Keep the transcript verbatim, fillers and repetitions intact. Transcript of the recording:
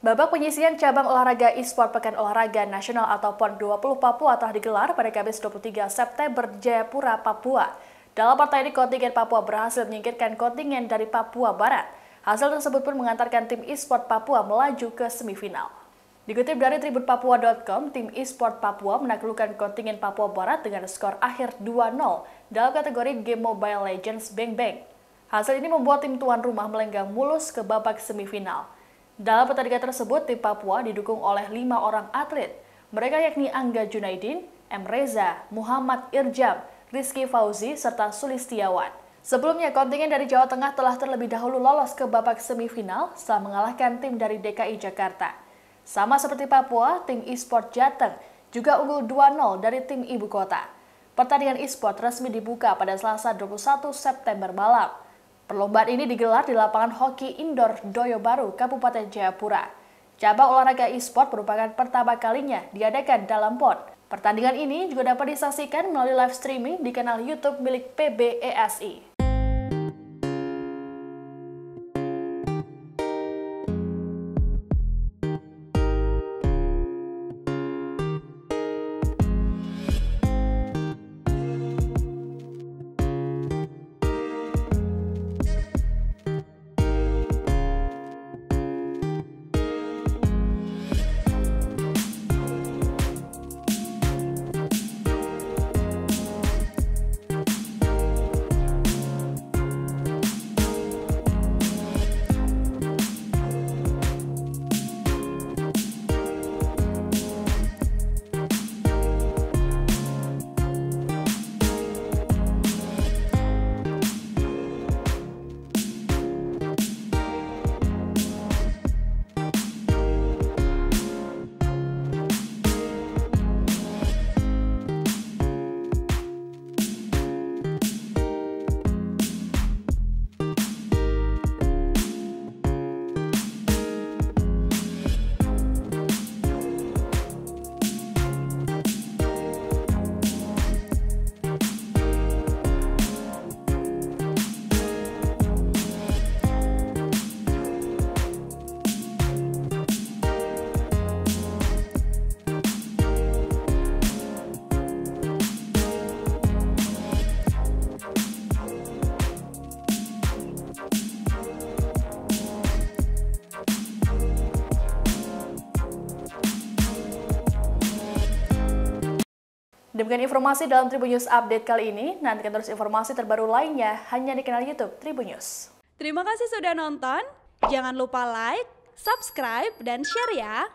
Babak penyisian cabang olahraga e-sport Pekan Olahraga Nasional atau P O N dua puluh Papua telah digelar pada Kamis dua puluh tiga September di Jayapura, Papua. Dalam partai ini, kontingen Papua berhasil menyingkirkan kontingen dari Papua Barat. Hasil tersebut pun mengantarkan tim e-sport Papua melaju ke semifinal. Dikutip dari Tribun Papua dot com, tim e-sport Papua menaklukkan kontingen Papua Barat dengan skor akhir dua nol dalam kategori game Mobile Legends Bang Bang. Hasil ini membuat tim tuan rumah melenggang mulus ke babak semifinal. Dalam pertandingan tersebut, tim Papua didukung oleh lima orang atlet. Mereka yakni Angga Junaidin, M Reza, Muhammad Irjam, Rizky Fauzi, serta Sulistiawan. Sebelumnya, kontingen dari Jawa Tengah telah terlebih dahulu lolos ke babak semifinal setelah mengalahkan tim dari D K I Jakarta. Sama seperti Papua, tim e-sport Jateng juga unggul dua nol dari tim ibu kota. Pertandingan e-sport resmi dibuka pada Selasa dua puluh satu September malam. Perlombaan ini digelar di lapangan hoki indoor Doyo Baru, Kabupaten Jayapura. Cabang olahraga e-sport merupakan pertama kalinya diadakan dalam P O N. Pertandingan ini juga dapat disaksikan melalui live streaming di kanal YouTube milik P B E S I. Demikian informasi dalam Tribun News Update kali ini. Nantikan terus informasi terbaru lainnya hanya di kanal YouTube Tribun News. Terima kasih sudah nonton. Jangan lupa like, subscribe, dan share ya.